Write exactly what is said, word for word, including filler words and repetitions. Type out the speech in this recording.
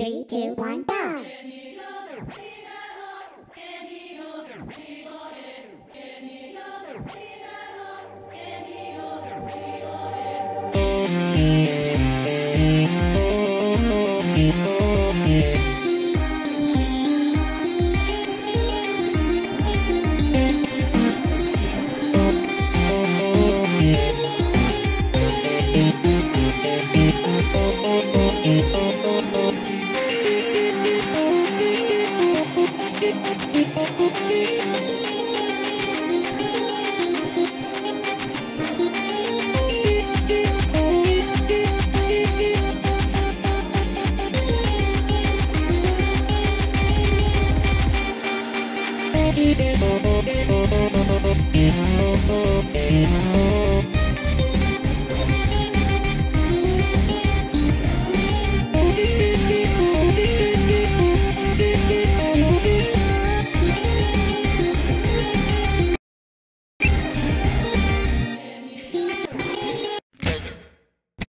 three, two, one, go!